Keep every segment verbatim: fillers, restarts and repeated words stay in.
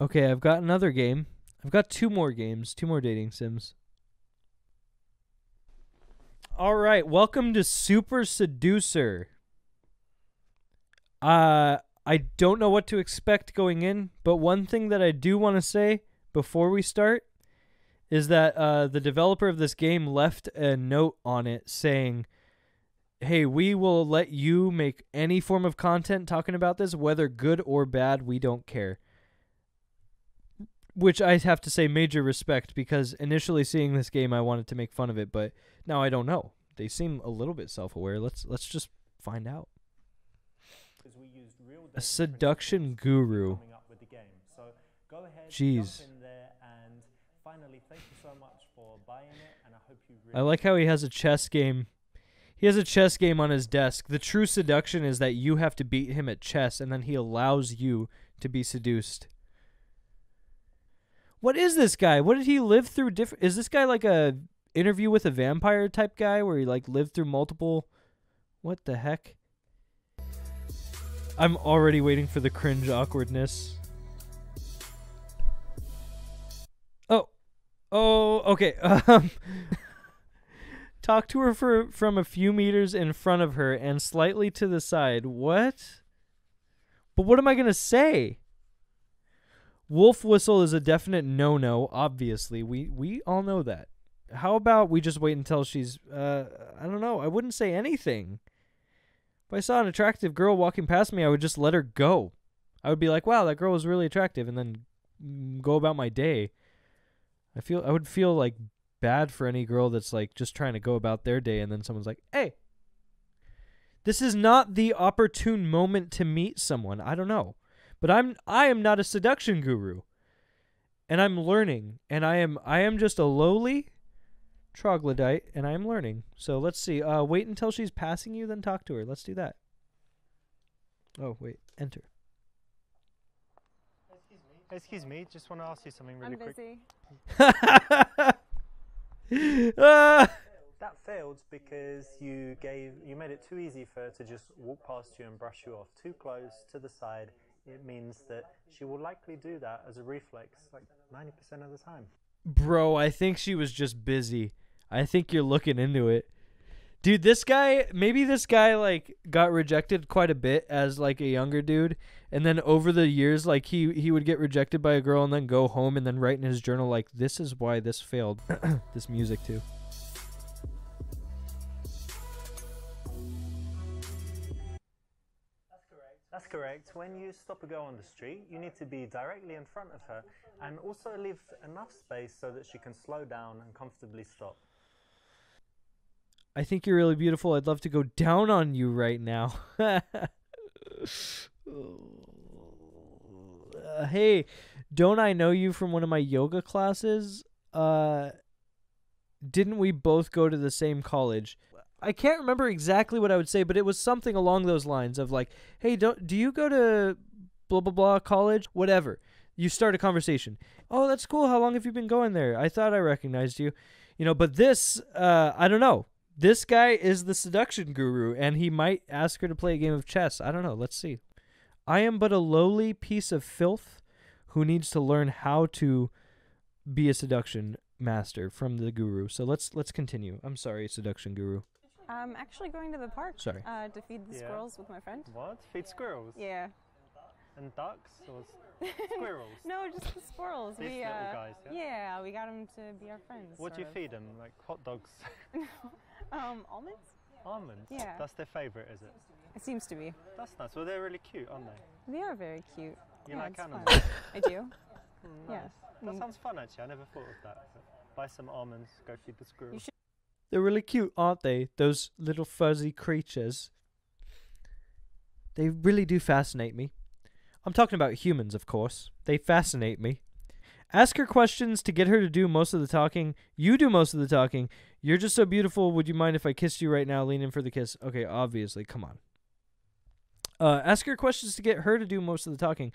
Okay, I've got another game. I've got two more games, two more dating sims. All right, welcome to Super Seducer. Uh, I don't know what to expect going in, but one thing that I do want to say before we start is that uh, the developer of this game left a note on it saying, hey, we will let you make any form of content talking about this, whether good or bad, we don't care. Which I have to say major respect, because initially seeing this game, I wanted to make fun of it, but now I don't know. They seem a little bit self-aware. Let's, let's just find out. We used real a seduction guru. Up with the game. So go ahead, jeez. Jump in there, and finally, thank you so much for buying it, and I hope you really I like how he has a chess game. He has a chess game on his desk. The true seduction is that you have to beat him at chess, and then he allows you to be seduced. What is this guy? What did he live through? Different? Is this guy like a interview with a vampire type guy where he like lived through multiple? What the heck? I'm already waiting for the cringe awkwardness. Oh, oh, okay. Um, talk to her for, from a few meters in front of her and slightly to the side. What? But what am I gonna say? Wolf whistle is a definite no-no. Obviously, we we all know that. How about we just wait until she's? Uh, I don't know. I wouldn't say anything. If I saw an attractive girl walking past me, I would just let her go. I would be like, wow, that girl was really attractive, and then go about my day. I feel I would feel like bad for any girl that's like just trying to go about their day, and then someone's like, hey, this is not the opportune moment to meet someone. I don't know. But I'm I am not a seduction guru. And I'm learning. And I am I am just a lowly troglodyte, and I'm learning. So let's see. Uh, wait until she's passing you, then talk to her. Let's do that. Oh, wait. Enter. Excuse me. Excuse me. Just want to ask you something really quick. I'm busy. uh. That failed because you gave you made it too easy for her to just walk past you and brush you off too close to the side. It means that she will likely do that as a reflex, like ninety percent of the time. Bro, I think she was just busy. I think you're looking into it. Dude, this guy, maybe this guy like got rejected quite a bit as like a younger dude, and then over the years like he he would get rejected by a girl and then go home and then write in his journal like, this is why this failed. This music too. That's correct. When you stop a girl on the street, you need to be directly in front of her and also leave enough space so that she can slow down and comfortably stop. I think you're really beautiful. I'd love to go down on you right now. uh, hey, don't I know you from one of my yoga classes? Uh, didn't we both go to the same college? I can't remember exactly what I would say, but it was something along those lines of like, hey, don't, do you go to blah, blah, blah college? Whatever. You start a conversation. Oh, that's cool. How long have you been going there? I thought I recognized you. You know, but this, uh, I don't know. This guy is the seduction guru, and he might ask her to play a game of chess. I don't know. Let's see. I am but a lowly piece of filth who needs to learn how to be a seduction master from the guru. So let's, let's continue. I'm sorry, seduction guru. I'm actually going to the park. Sorry. Uh, to feed the yeah. squirrels with my friend. What? Feed squirrels? Yeah. And ducks or squirrels? No, just the squirrels. These we, uh, little guys, yeah? Yeah, we got them to be our friends. What do you of. feed them? Like hot dogs? um, almonds? Almonds? Yeah. That's their favorite, is it? It seems to be. That's nice. Well, they're really cute, aren't they? They are very cute. You yeah, like animals? I do. Mm, nice. Yeah. That mm. sounds fun, actually. I never thought of that. But buy some almonds, go feed the squirrels. They're really cute, aren't they? Those little fuzzy creatures. They really do fascinate me. I'm talking about humans, of course. They fascinate me. Ask her questions to get her to do most of the talking. You do most of the talking. You're just so beautiful. Would you mind if I kissed you right now? Lean in for the kiss. Okay, obviously. Come on. Uh, ask her questions to get her to do most of the talking.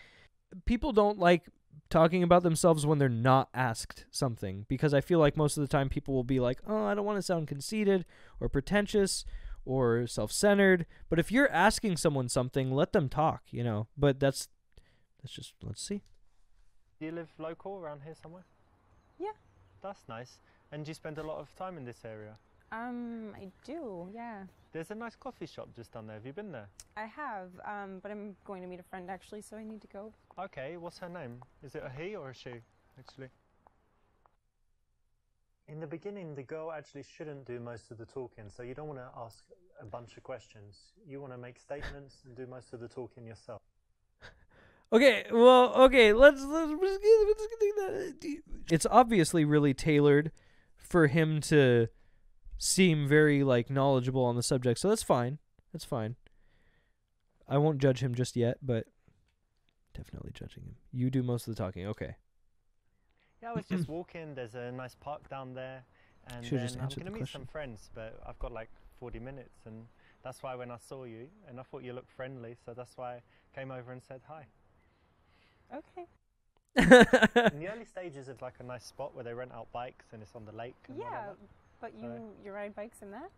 People don't like talking about themselves when they're not asked something, because I feel like most of the time people will be like, oh, I don't want to sound conceited or pretentious or self-centered, but if you're asking someone something, let them talk, you know. But that's that's just, let's see. Do you live local around here somewhere? Yeah. That's nice. And do you spend a lot of time in this area? Um, I do, yeah. There's a nice coffee shop just down there. Have you been there? I have, um, but I'm going to meet a friend actually, so I need to go. Okay, what's her name? Is it a he or a she, actually? In the beginning, the girl actually shouldn't do most of the talking, so you don't want to ask a bunch of questions. You want to make statements and do most of the talking yourself. Okay, well, okay, let's let's, let's, let's get that. It's obviously really tailored for him to seem very, like, knowledgeable on the subject, so that's fine. That's fine. I won't judge him just yet, but definitely judging him. You do most of the talking, okay. Yeah, I was just walking. There's a nice park down there, and then I'm going to meet some friends, but I've got, like, forty minutes, and that's why when I saw you, and I thought you looked friendly, so that's why I came over and said hi. Okay. In the early stages of like a nice spot where they rent out bikes and it's on the lake. And yeah, whatever. But you so. you ride bikes in that?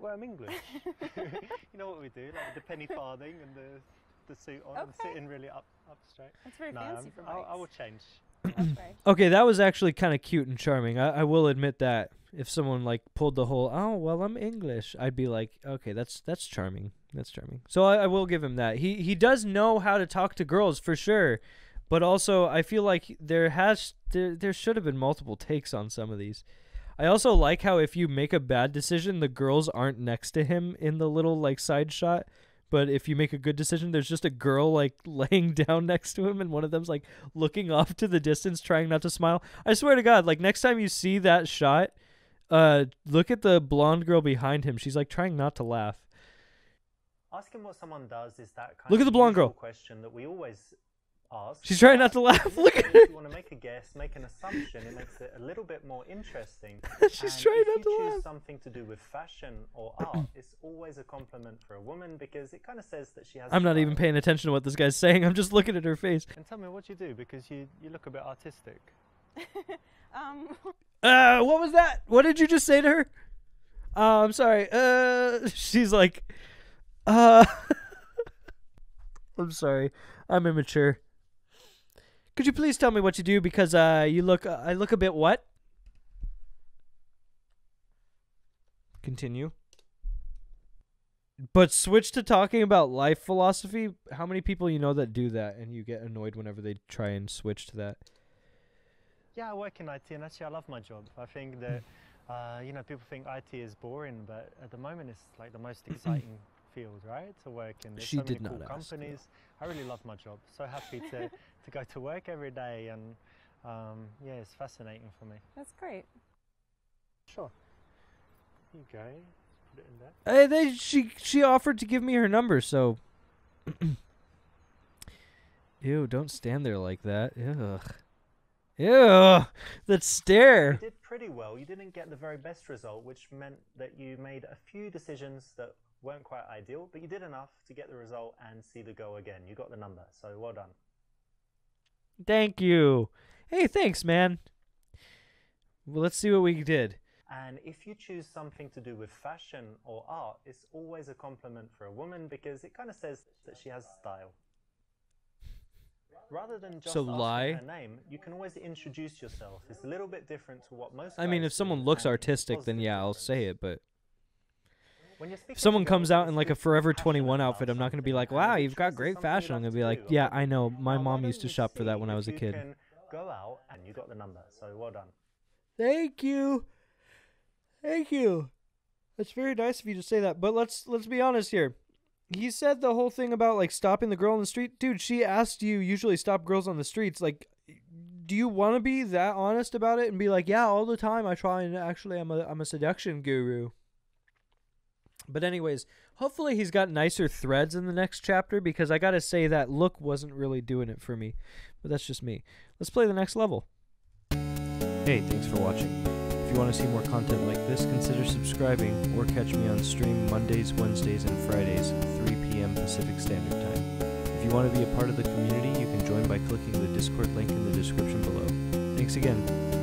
Well, I'm English. You know what we do, like the penny farthing and the the suit on, okay. and sitting really up up straight. That's very no, fancy I'm, for bikes. I'll, I will change. Okay. Okay, that was actually kind of cute and charming. I, I will admit that. If someone like pulled the whole, oh well, I'm English, I'd be like, okay, that's that's charming. That's charming. So I, I will give him that. He he does know how to talk to girls for sure, but also I feel like there has there there should have been multiple takes on some of these. I also like how if you make a bad decision, the girls aren't next to him in the little like side shot. But if you make a good decision, there's just a girl like laying down next to him, and one of them's like looking off to the distance, trying not to smile. I swear to God, like next time you see that shot, uh, look at the blonde girl behind him. She's like trying not to laugh. Asking what someone does is that kind look of at the blonde girl question that we always ask. She's trying not to laugh. Look at her. If you want to make a guess, make an assumption. It makes it a little bit more interesting. She's and trying not to laugh. If you choose something to do with fashion or art, it's always a compliment for a woman because it kind of says that she has. I'm not even paying attention to what this guy's saying. I'm just looking at her face. And tell me what you do because you you look a bit artistic. um. Uh, what was that? What did you just say to her? Uh, I'm sorry. Uh, she's like, uh, I'm sorry. I'm immature. Could you please tell me what you do because uh, you look, uh, I look a bit what? Continue. But switch to talking about life philosophy. How many people you know that do that and you get annoyed whenever they try and switch to that? Yeah, I work in I T and actually I love my job. I think that, uh, you know, people think I T is boring, but at the moment it's like the most exciting field, right, to work in. There's she so did many cool companies. That. I really love my job. So happy to, to go to work every day and, um, yeah, it's fascinating for me. That's great. Sure. Here you go. Put it in there. Hey, they, she, she offered to give me her number, so... Ew, don't stand there like that. Ugh. Ew, that stare. You did pretty well. You didn't get the very best result, which meant that you made a few decisions that weren't quite ideal, but you did enough to get the result and see the go again. You got the number, so well done. Thank you. Hey, thanks, man. Well, let's see what we did. And if you choose something to do with fashion or art, it's always a compliment for a woman because it kind of says that she has style. Rather than just so lie. Asking her name, you can always introduce yourself. It's a little bit different to what most. I mean, if someone looks artistic, then yeah, I'll say it. But when you're if someone comes out in like a Forever twenty-one outfit, I'm not going to be like, "Wow, you've got great fashion." I'm going to be like, "Yeah, I know. My mom used to shop for that when I was a kid." Go out and you got the number, so well done. Thank you, thank you. That's very nice of you to say that. But let's let's be honest here. He said the whole thing about, like, stopping the girl in the street. Dude, she asked you usually stop girls on the streets. Like, do you want to be that honest about it and be like, yeah, all the time I try and actually I'm a, I'm a seduction guru. But anyways, hopefully he's got nicer threads in the next chapter because I got to say that look wasn't really doing it for me. But that's just me. Let's play the next level. Hey, thanks for watching. If you want to see more content like this, consider subscribing or catch me on stream Mondays, Wednesdays, and Fridays at three p m Pacific Standard Time. If you want to be a part of the community, you can join by clicking the Discord link in the description below. Thanks again.